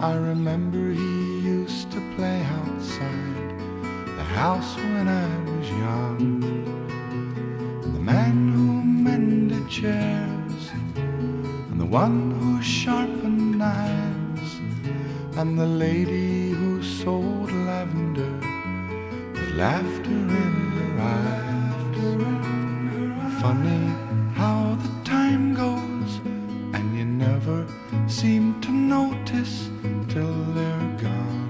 I remember he used to play outside the house when I was young. The man who mended chairs, and the one who sharpened knives, and the lady who sold lavender with laughter in her eyes. Funny how the time goes, and you never seem to notice till they're gone.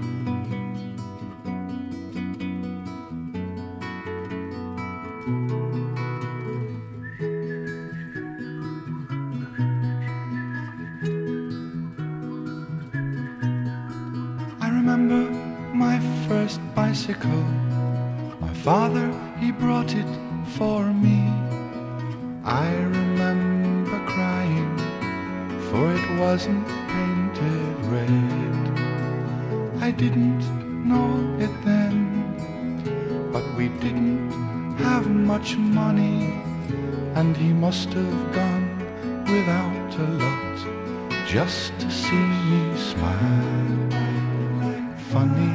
I remember my first bicycle. My father, he brought it for me. I remember crying, for it wasn't painted red. I didn't know it then, but we didn't have much money, and he must have gone without a lot just to see me smile. Funny